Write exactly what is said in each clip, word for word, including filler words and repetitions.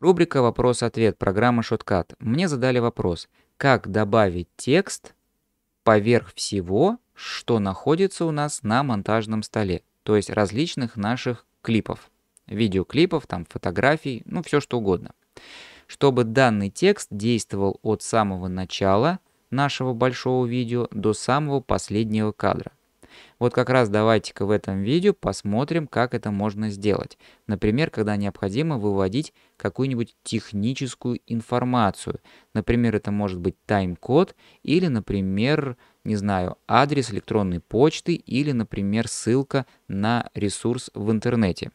Рубрика «Вопрос-ответ» программы Shotcut. Мне задали вопрос, как добавить текст поверх всего, что находится у нас на монтажном столе, то есть различных наших клипов, видеоклипов, там, фотографий, ну все что угодно. Чтобы данный текст действовал от самого начала нашего большого видео до самого последнего кадра. Вот как раз давайте-ка в этом видео посмотрим, как это можно сделать. Например, когда необходимо выводить какую-нибудь техническую информацию. Например, это может быть тайм-код или, например, не знаю, адрес электронной почты или, например, ссылка на ресурс в интернете.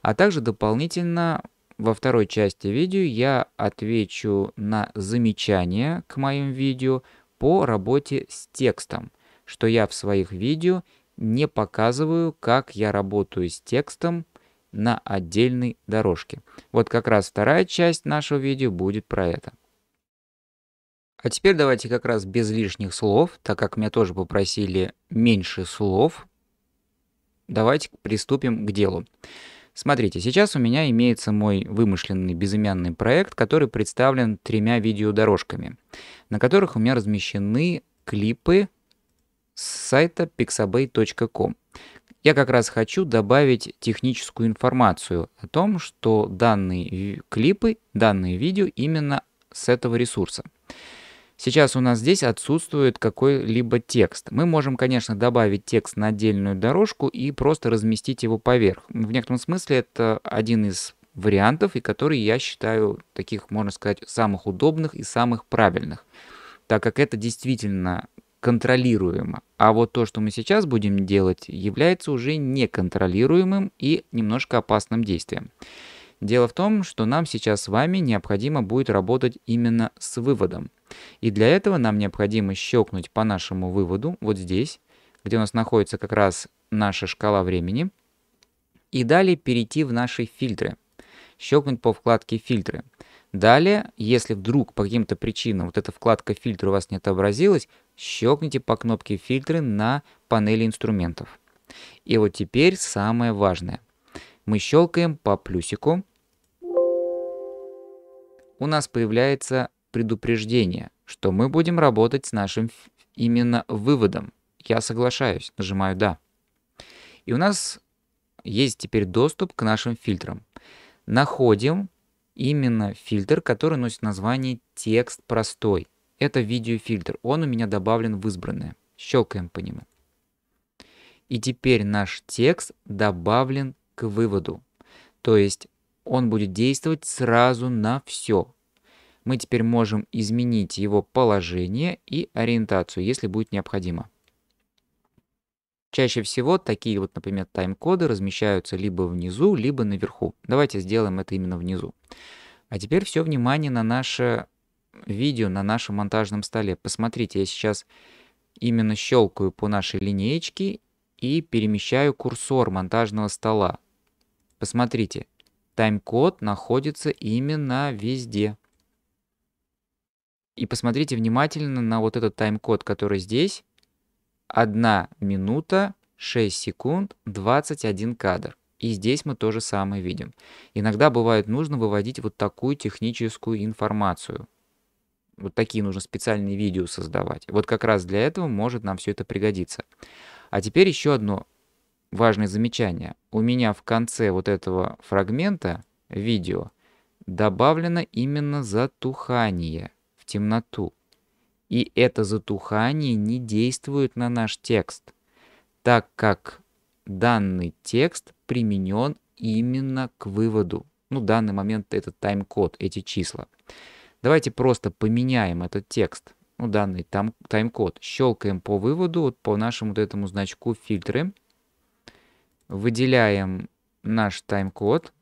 А также дополнительно во второй части видео я отвечу на замечания к моим видео по работе с текстом, что я в своих видео не показываю, как я работаю с текстом на отдельной дорожке. Вот как раз вторая часть нашего видео будет про это. А теперь давайте как раз без лишних слов, так как меня тоже попросили меньше слов, давайте приступим к делу. Смотрите, сейчас у меня имеется мой вымышленный безымянный проект, который представлен тремя видеодорожками, на которых у меня размещены клипы с сайта pixabay точка ком. Я как раз хочу добавить техническую информацию о том, что данные клипы, данные видео именно с этого ресурса. Сейчас у нас здесь отсутствует какой-либо текст. Мы можем, конечно, добавить текст на отдельную дорожку и просто разместить его поверх. В некотором смысле это один из вариантов, и который я считаю таких, можно сказать, самых удобных и самых правильных, так как это действительно контролируемо. А вот то, что мы сейчас будем делать, является уже неконтролируемым и немножко опасным действием. Дело в том, что нам сейчас с вами необходимо будет работать именно с выводом. И для этого нам необходимо щелкнуть по нашему выводу вот здесь, где у нас находится как раз наша шкала времени, и далее перейти в наши фильтры, щелкнуть по вкладке «Фильтры». Далее, если вдруг по каким-то причинам вот эта вкладка «Фильтры» у вас не отобразилась, щелкните по кнопке «Фильтры» на панели инструментов. И вот теперь самое важное. Мы щелкаем по плюсику. У нас появляется предупреждение, что мы будем работать с нашим именно выводом. Я соглашаюсь, нажимаю «Да». И у нас есть теперь доступ к нашим фильтрам. Находим именно фильтр, который носит название «Текст простой». Это видеофильтр, он у меня добавлен в избранное. Щелкаем по нему. И теперь наш текст добавлен к выводу. То есть он будет действовать сразу на все. Мы теперь можем изменить его положение и ориентацию, если будет необходимо. Чаще всего такие вот, например, тайм-коды размещаются либо внизу, либо наверху. Давайте сделаем это именно внизу. А теперь все внимание на наше видео на нашем монтажном столе. Посмотрите, я сейчас именно щелкаю по нашей линеечке и перемещаю курсор монтажного стола. Посмотрите, тайм-код находится именно везде. И посмотрите внимательно на вот этот тайм-код, который здесь. одна минута шесть секунд двадцать один кадр. И здесь мы то же самое видим. Иногда бывает нужно выводить вот такую техническую информацию. Вот такие нужно специальные видео создавать. Вот как раз для этого может нам все это пригодиться. А теперь еще одно важное замечание. У меня в конце вот этого фрагмента видео добавлено именно затухание в темноту. И это затухание не действует на наш текст, так как данный текст применен именно к выводу. Ну, в данный момент это тайм-код, эти числа. Давайте просто поменяем этот текст, ну, данный тайм-код. Щелкаем по выводу, вот по нашему вот этому значку «Фильтры». Выделяем наш тайм-код.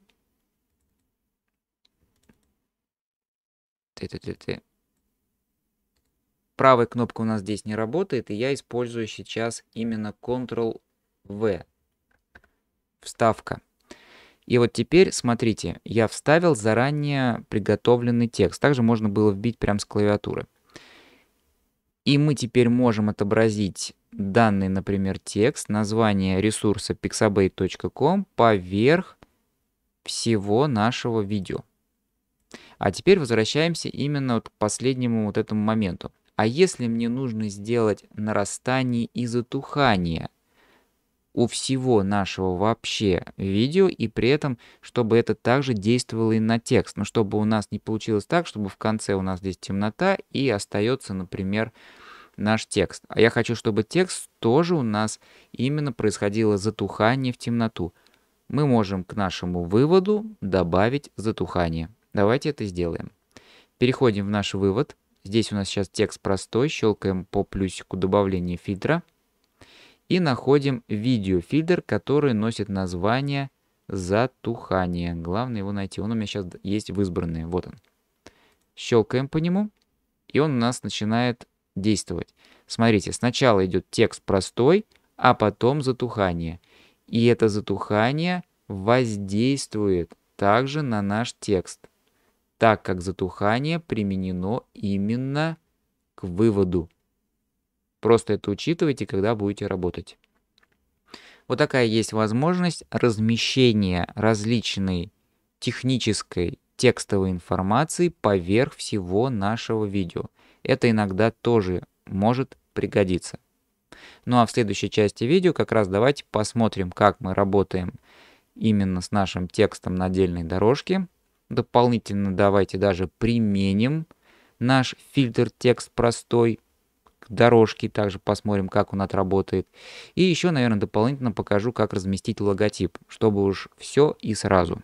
Правая кнопка у нас здесь не работает, и я использую сейчас именно контрол вэ. Вставка. И вот теперь, смотрите, я вставил заранее приготовленный текст. Также можно было вбить прямо с клавиатуры. И мы теперь можем отобразить данный, например, текст, название ресурса pixabay точка ком поверх всего нашего видео. А теперь возвращаемся именно вот к последнему вот этому моменту. А если мне нужно сделать нарастание и затухание у всего нашего вообще видео, и при этом, чтобы это также действовало и на текст, но чтобы у нас не получилось так, чтобы в конце у нас здесь темнота и остается, например, наш текст. А я хочу, чтобы текст тоже у нас именно происходило затухание в темноту. Мы можем к нашему выводу добавить затухание. Давайте это сделаем. Переходим в наш вывод. Здесь у нас сейчас текст простой. Щелкаем по плюсику добавления фильтра. И находим видеофильтр, который носит название «Затухание». Главное его найти. Он у меня сейчас есть в избранные. Вот он. Щелкаем по нему. И он у нас начинает действовать. Смотрите, сначала идет текст простой, а потом затухание. И это затухание воздействует также на наш текст, так как затухание применено именно к выводу. Просто это учитывайте, когда будете работать. Вот такая есть возможность размещения различной технической текстовой информации поверх всего нашего видео. Это иногда тоже может пригодиться. Ну а в следующей части видео как раз давайте посмотрим, как мы работаем именно с нашим текстом на отдельной дорожке. Дополнительно давайте даже применим наш фильтр «Текст простой» дорожки, также посмотрим, как он отработает. И еще, наверное, дополнительно покажу, как разместить логотип, чтобы уж все и сразу.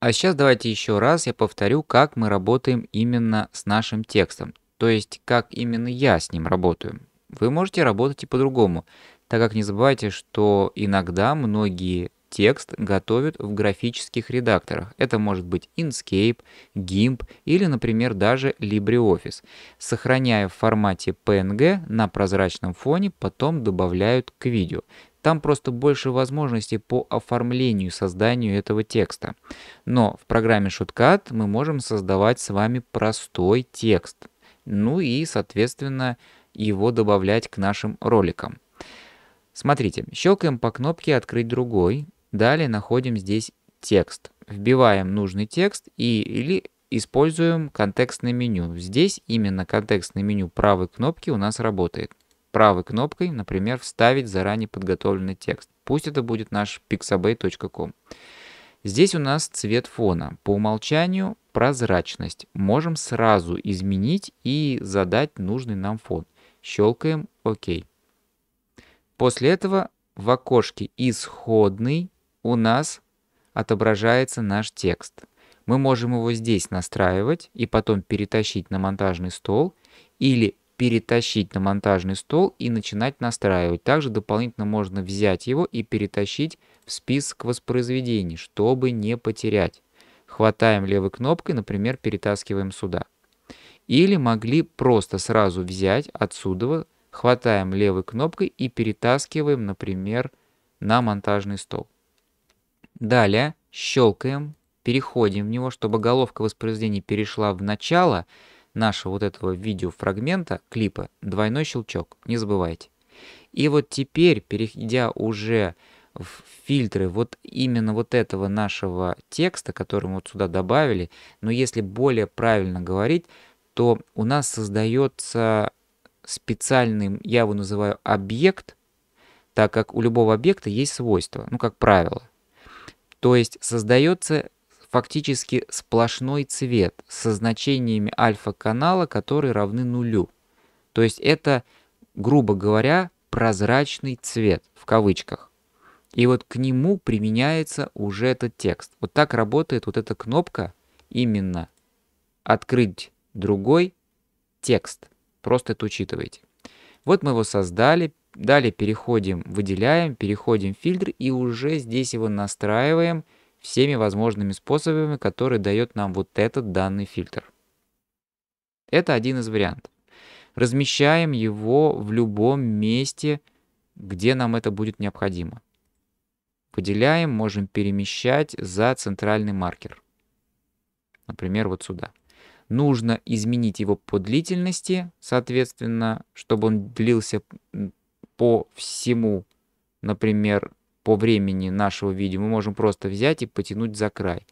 А сейчас давайте еще раз я повторю, как мы работаем именно с нашим текстом, то есть как именно я с ним работаю. Вы можете работать и по-другому, так как не забывайте, что иногда многие текст готовят в графических редакторах. Это может быть Inkscape, гимп или, например, даже LibreOffice. Сохраняя в формате пэ эн гэ на прозрачном фоне, потом добавляют к видео. Там просто больше возможностей по оформлению и созданию этого текста. Но в программе Shotcut мы можем создавать с вами простой текст. Ну и, соответственно, его добавлять к нашим роликам. Смотрите, щелкаем по кнопке «Открыть другой». Далее находим здесь текст, вбиваем нужный текст и, или используем контекстное меню. Здесь именно контекстное меню правой кнопки у нас работает. Правой кнопкой, например, вставить заранее подготовленный текст. Пусть это будет наш пиксабэй точка ком. Здесь у нас цвет фона. По умолчанию прозрачность. Можем сразу изменить и задать нужный нам фон. Щелкаем ОК. После этого в окошке «Исходный» у нас отображается наш текст. Мы можем его здесь настраивать и потом перетащить на монтажный стол или перетащить на монтажный стол и начинать настраивать. Также дополнительно можно взять его и перетащить в список воспроизведений, чтобы не потерять. Хватаем левой кнопкой, например, перетаскиваем сюда. Или могли просто сразу взять отсюда, хватаем левой кнопкой и перетаскиваем, например, на монтажный стол. Далее щелкаем, переходим в него, чтобы головка воспроизведения перешла в начало нашего вот этого видеофрагмента, клипа, двойной щелчок, не забывайте. И вот теперь, перейдя уже в фильтры вот именно вот этого нашего текста, который мы вот сюда добавили, но если более правильно говорить, то у нас создается специальным, я его называю объект, так как у любого объекта есть свойства, ну как правило. То есть создается фактически сплошной цвет со значениями альфа-канала, которые равны нулю. То есть это, грубо говоря, прозрачный цвет, в кавычках. И вот к нему применяется уже этот текст. Вот так работает вот эта кнопка, именно «Открыть другой текст». Просто это учитывайте. Вот мы его создали. Далее переходим, выделяем, переходим в фильтр и уже здесь его настраиваем всеми возможными способами, которые дает нам вот этот данный фильтр. Это один из вариантов. Размещаем его в любом месте, где нам это будет необходимо. Выделяем, можем перемещать за центральный маркер. Например, вот сюда. Нужно изменить его по длительности, соответственно, чтобы он длился по всему, например, по времени нашего видео. Мы можем просто взять и потянуть за край.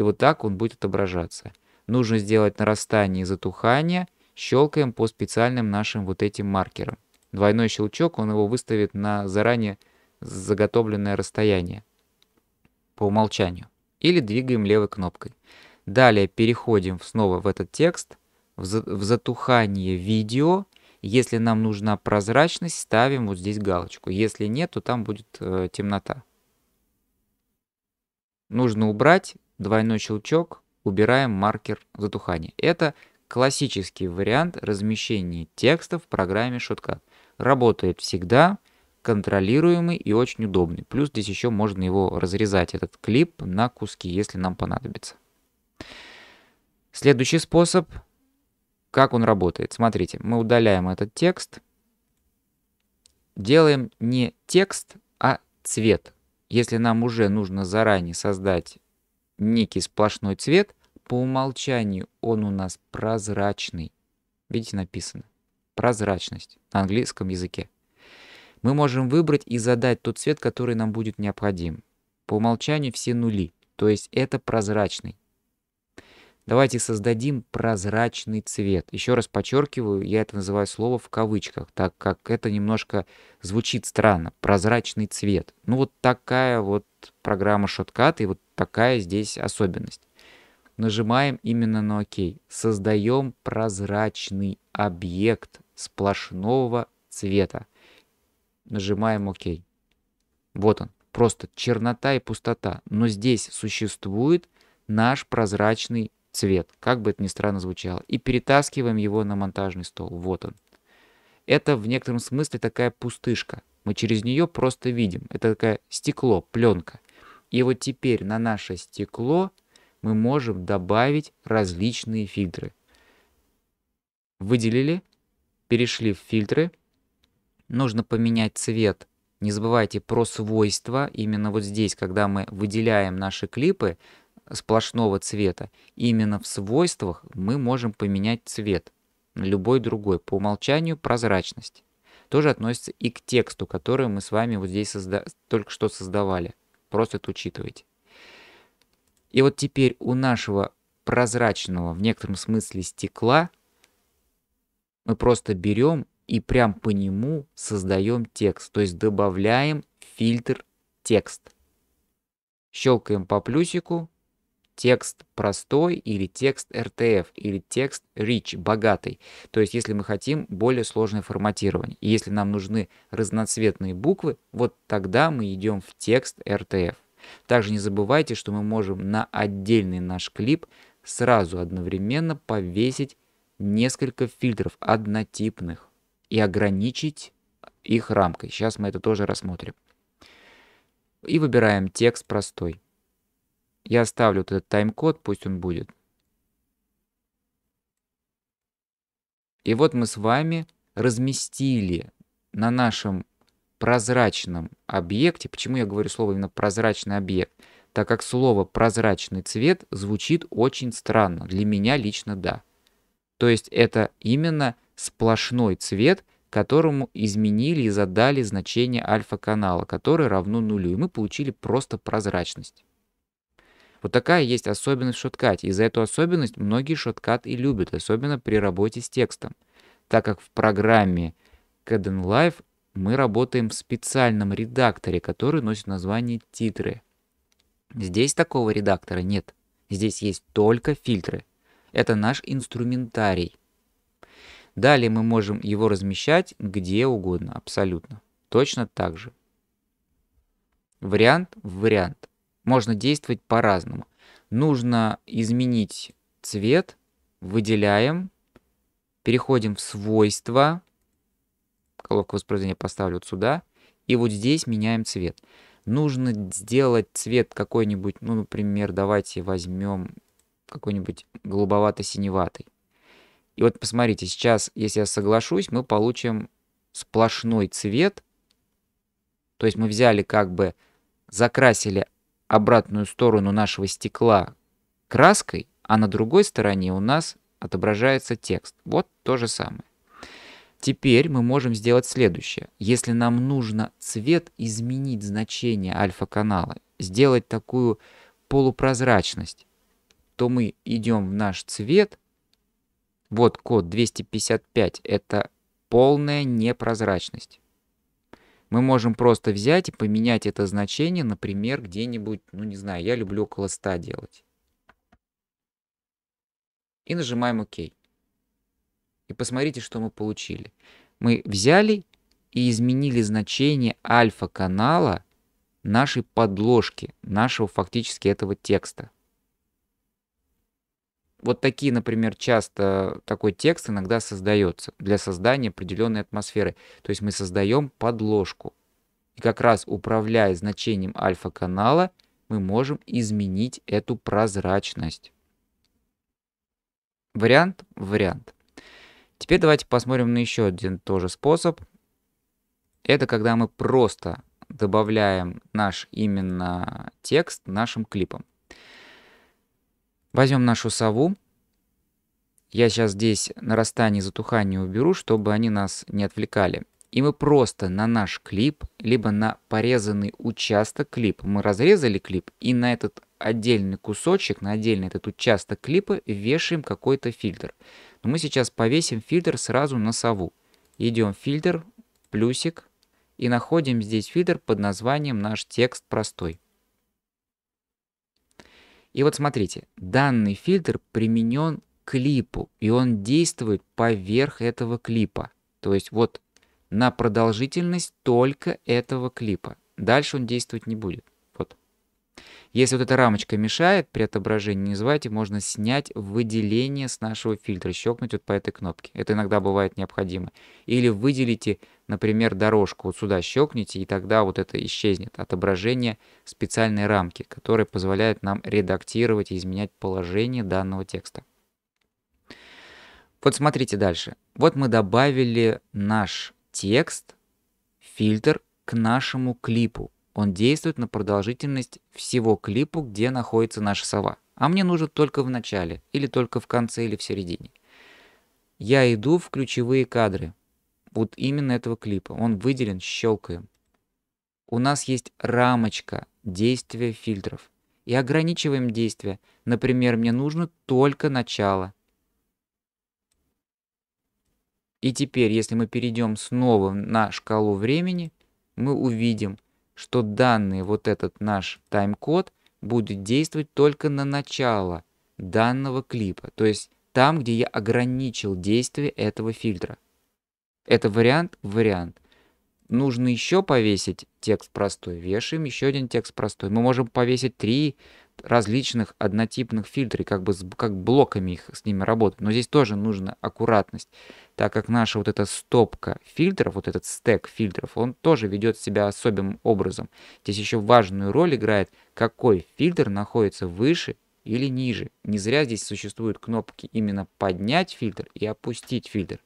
И вот так он будет отображаться. Нужно сделать нарастание и затухание. Щелкаем по специальным нашим вот этим маркерам. Двойной щелчок, он его выставит на заранее заготовленное расстояние по умолчанию. Или двигаем левой кнопкой. Далее переходим снова в этот текст, в затухание видео. Если нам нужна прозрачность, ставим вот здесь галочку. Если нет, то там будет э, темнота. Нужно убрать двойной щелчок, убираем маркер затухания. Это классический вариант размещения текста в программе Shotcut. Работает всегда, контролируемый и очень удобный. Плюс здесь еще можно его разрезать, этот клип, на куски, если нам понадобится. Следующий способ. Как он работает? Смотрите, мы удаляем этот текст. Делаем не текст, а цвет. Если нам уже нужно заранее создать некий сплошной цвет, по умолчанию он у нас прозрачный. Видите, написано. Прозрачность на английском языке. Мы можем выбрать и задать тот цвет, который нам будет необходим. По умолчанию все нули, то есть это прозрачный. Давайте создадим прозрачный цвет. Еще раз подчеркиваю, я это называю слово в кавычках, так как это немножко звучит странно. Прозрачный цвет. Ну вот такая вот программа Shotcut и вот такая здесь особенность. Нажимаем именно на ОК. Создаем прозрачный объект сплошного цвета. Нажимаем ОК. Вот он. Просто чернота и пустота. Но здесь существует наш прозрачный цвет, как бы это ни странно звучало, и перетаскиваем его на монтажный стол. Вот он. Это в некотором смысле такая пустышка. Мы через нее просто видим. Это такое стекло, пленка. И вот теперь на наше стекло мы можем добавить различные фильтры. Выделили, перешли в фильтры. Нужно поменять цвет. Не забывайте про свойства. Именно вот здесь, когда мы выделяем наши клипы сплошного цвета, именно в свойствах мы можем поменять цвет на любой другой. По умолчанию прозрачность тоже относится и к тексту, который мы с вами вот здесь созда... только что создавали. Просто это учитывайте. И вот теперь у нашего прозрачного в некотором смысле стекла мы просто берем и прям по нему создаем текст, то есть добавляем фильтр текст. Щелкаем по плюсику. Текст простой или текст эр ти эф, или текст rich, богатый. То есть, если мы хотим более сложное форматирование, и если нам нужны разноцветные буквы, вот тогда мы идем в текст эр ти эф. Также не забывайте, что мы можем на отдельный наш клип сразу одновременно повесить несколько фильтров однотипных и ограничить их рамкой. Сейчас мы это тоже рассмотрим. И выбираем текст простой. Я оставлю вот этот тайм-код, пусть он будет. И вот мы с вами разместили на нашем прозрачном объекте. Почему я говорю слово именно прозрачный объект? Так как слово прозрачный цвет звучит очень странно. Для меня лично да. То есть это именно сплошной цвет, которому изменили и задали значение альфа-канала, который равно нулю. И мы получили просто прозрачность. Вот такая есть особенность в Shotcut, и за эту особенность многие Shotcut и любят, особенно при работе с текстом, так как в программе CadenLive мы работаем в специальном редакторе, который носит название «Титры». Здесь такого редактора нет, здесь есть только фильтры. Это наш инструментарий. Далее мы можем его размещать где угодно, абсолютно. Точно так же. Вариант в вариант. Можно действовать по-разному. Нужно изменить цвет. Выделяем. Переходим в свойства. Колонку воспроизведения поставлю вот сюда. И вот здесь меняем цвет. Нужно сделать цвет какой-нибудь, ну, например, давайте возьмем какой-нибудь голубовато-синеватый. И вот посмотрите, сейчас, если я соглашусь, мы получим сплошной цвет. То есть мы взяли как бы, закрасили обратную сторону нашего стекла краской, а на другой стороне у нас отображается текст. Вот то же самое. Теперь мы можем сделать следующее. Если нам нужно цвет изменить значение альфа-канала, сделать такую полупрозрачность, то мы идем в наш цвет. Вот код двести пятьдесят пять, это полная непрозрачность. Мы можем просто взять и поменять это значение, например, где-нибудь, ну не знаю, я люблю около ста делать. И нажимаем ОК. И посмотрите, что мы получили. Мы взяли и изменили значение альфа-канала нашей подложки, нашего фактически этого текста. Вот такие, например, часто такой текст иногда создается для создания определенной атмосферы. То есть мы создаем подложку. И как раз управляя значением альфа-канала, мы можем изменить эту прозрачность. Вариант, вариант. Теперь давайте посмотрим на еще один тоже способ. Это когда мы просто добавляем наш именно текст нашим клипом. Возьмем нашу сову. Я сейчас здесь нарастание и затухание уберу, чтобы они нас не отвлекали. И мы просто на наш клип, либо на порезанный участок клипа. Мы разрезали клип, и на этот отдельный кусочек, на отдельный этот участок клипа вешаем какой-то фильтр. Но мы сейчас повесим фильтр сразу на сову. Идем в фильтр, плюсик, и находим здесь фильтр под названием «Наш текст простой». И вот смотрите, данный фильтр применен к клипу, и он действует поверх этого клипа. То есть вот на продолжительность только этого клипа. Дальше он действовать не будет. Вот. Если вот эта рамочка мешает при отображении, не забывайте, можно снять выделение с нашего фильтра, щелкнуть вот по этой кнопке. Это иногда бывает необходимо. Или выделите, например, дорожку, вот сюда щелкните, и тогда вот это исчезнет. Отображение специальной рамки, которая позволяет нам редактировать и изменять положение данного текста. Вот смотрите дальше. Вот мы добавили наш текст, фильтр к нашему клипу. Он действует на продолжительность всего клипа, где находится наша сова. А мне нужен только в начале, или только в конце, или в середине. Я иду в ключевые кадры. Вот именно этого клипа. Он выделен, щелкаем. У нас есть рамочка действия фильтров. И ограничиваем действие. Например, мне нужно только начало. И теперь, если мы перейдем снова на шкалу времени, мы увидим, что данный вот этот наш тайм-код будет действовать только на начало данного клипа. То есть там, где я ограничил действие этого фильтра. Это вариант, вариант. Нужно еще повесить текст простой. Вешаем еще один текст простой. Мы можем повесить три различных однотипных фильтра, как бы как блоками их с ними работать. Но здесь тоже нужна аккуратность, так как наша вот эта стопка фильтров, вот этот стэк фильтров, он тоже ведет себя особым образом. Здесь еще важную роль играет, какой фильтр находится выше или ниже. Не зря здесь существуют кнопки именно «поднять фильтр» и «опустить фильтр».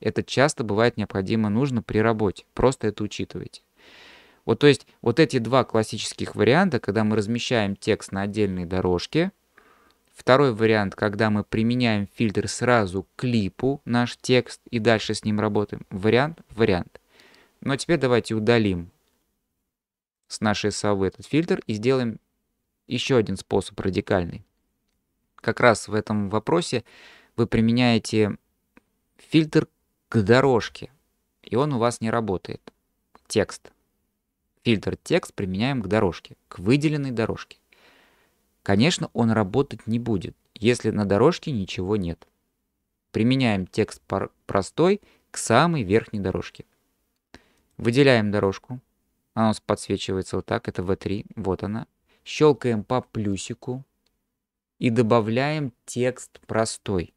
Это часто бывает необходимо, нужно при работе. Просто это учитывайте. Вот, то есть, вот эти два классических варианта, когда мы размещаем текст на отдельной дорожке. Второй вариант, когда мы применяем фильтр сразу к клипу, наш текст, и дальше с ним работаем. Вариант, вариант. Но теперь давайте удалим с нашей совы этот фильтр и сделаем еще один способ радикальный. Как раз в этом вопросе вы применяете фильтр к дорожке, и он у вас не работает. Текст. Фильтр текст применяем к дорожке, к выделенной дорожке. Конечно, он работать не будет, если на дорожке ничего нет. Применяем текст простой к самой верхней дорожке. Выделяем дорожку. Она у нас подсвечивается вот так, это ви три, вот она. Щелкаем по плюсику и добавляем текст простой.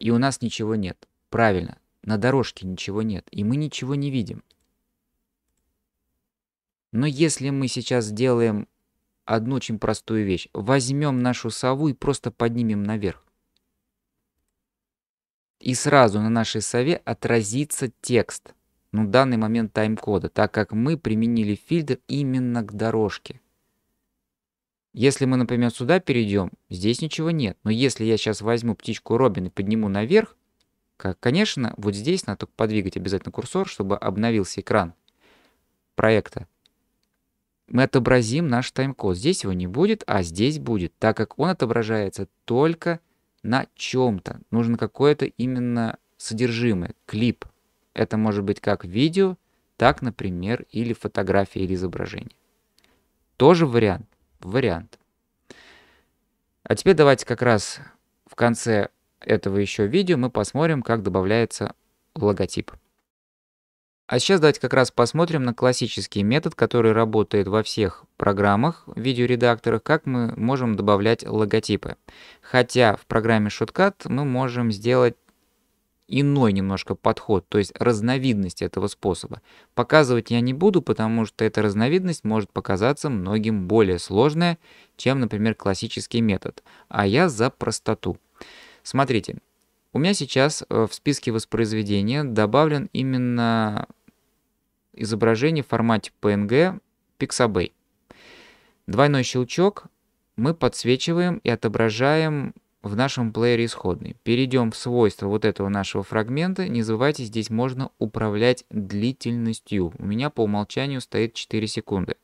И у нас ничего нет. Правильно, на дорожке ничего нет, и мы ничего не видим. Но если мы сейчас сделаем одну очень простую вещь, возьмем нашу сову и просто поднимем наверх. И сразу на нашей сове отразится текст, ну, в данный момент тайм-кода, так как мы применили фильтр именно к дорожке. Если мы, например, сюда перейдем, здесь ничего нет. Но если я сейчас возьму птичку Робин и подниму наверх, как, конечно, вот здесь надо только подвигать обязательно курсор, чтобы обновился экран проекта. мы отобразим наш тайм-код. Здесь его не будет, а здесь будет, так как он отображается только на чем-то. Нужно какое-то именно содержимое, клип. Это может быть как видео, так, например, или фотография, или изображение. Тоже вариант. Вариант. А теперь давайте как раз в конце этого еще видео мы посмотрим, как добавляется логотип. А сейчас давайте как раз посмотрим на классический метод, который работает во всех программах, видеоредакторах, как мы можем добавлять логотипы. Хотя в программе Shotcut мы можем сделать иной немножко подход, то есть разновидность этого способа. Показывать я не буду, потому что эта разновидность может показаться многим более сложная, чем, например, классический метод. А я за простоту. Смотрите, у меня сейчас в списке воспроизведения добавлен именно изображение в формате пэ эн гэ Pixabay. Двойной щелчок мы подсвечиваем и отображаем в нашем плеере исходный. Перейдем в свойства вот этого нашего фрагмента. Не забывайте, здесь можно управлять длительностью. У меня по умолчанию стоит четыре секунды.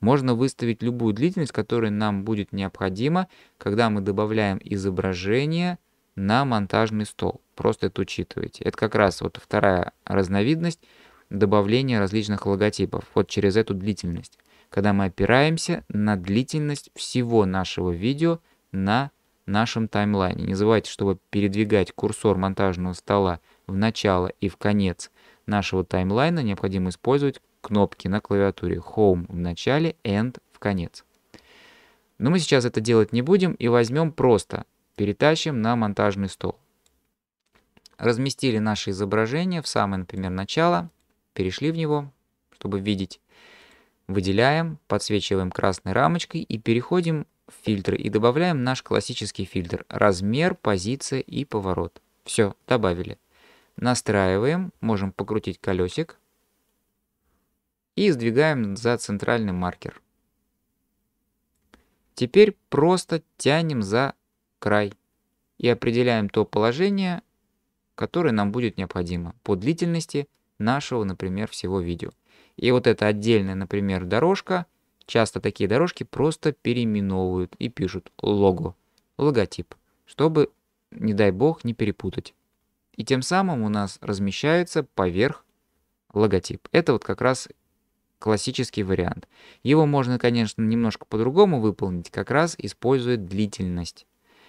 Можно выставить любую длительность, которая нам будет необходима, когда мы добавляем изображение на монтажный стол. Просто это учитывайте. Это как раз вот вторая разновидность добавления различных логотипов. Вот через эту длительность. Когда мы опираемся на длительность всего нашего видео на нашем таймлайне. Не забывайте, чтобы передвигать курсор монтажного стола в начало и в конец нашего таймлайна, необходимо использовать кнопки на клавиатуре Home в начале, End в конец. Но мы сейчас это делать не будем и возьмем просто, перетащим на монтажный стол. Разместили наше изображение в самое, например, начало, перешли в него, чтобы видеть. Выделяем, подсвечиваем красной рамочкой и переходим фильтры и добавляем наш классический фильтр. Размер, позиция и поворот. Все, добавили. Настраиваем, можем покрутить колесик. И сдвигаем за центральный маркер. Теперь просто тянем за край. И определяем то положение, которое нам будет необходимо. По длительности нашего, например, всего видео. И вот эта отдельная, например, дорожка. Часто такие дорожки просто переименовывают и пишут лого, логотип, чтобы, не дай бог, не перепутать. И тем самым у нас размещается поверх логотип. Это вот как раз классический вариант. Его можно, конечно, немножко по-другому выполнить, как раз используя длительность.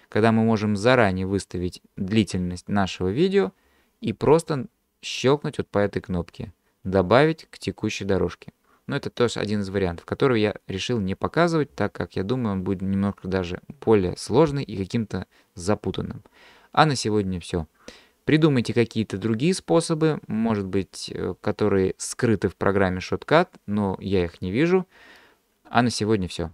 Когда мы можем заранее выставить длительность нашего видео и просто щелкнуть вот по этой кнопке «Добавить к текущей дорожке». Но это тоже один из вариантов, который я решил не показывать, так как я думаю, он будет немного даже более сложный и каким-то запутанным. А на сегодня все. Придумайте какие-то другие способы, может быть, которые скрыты в программе Shotcut, но я их не вижу. А на сегодня все.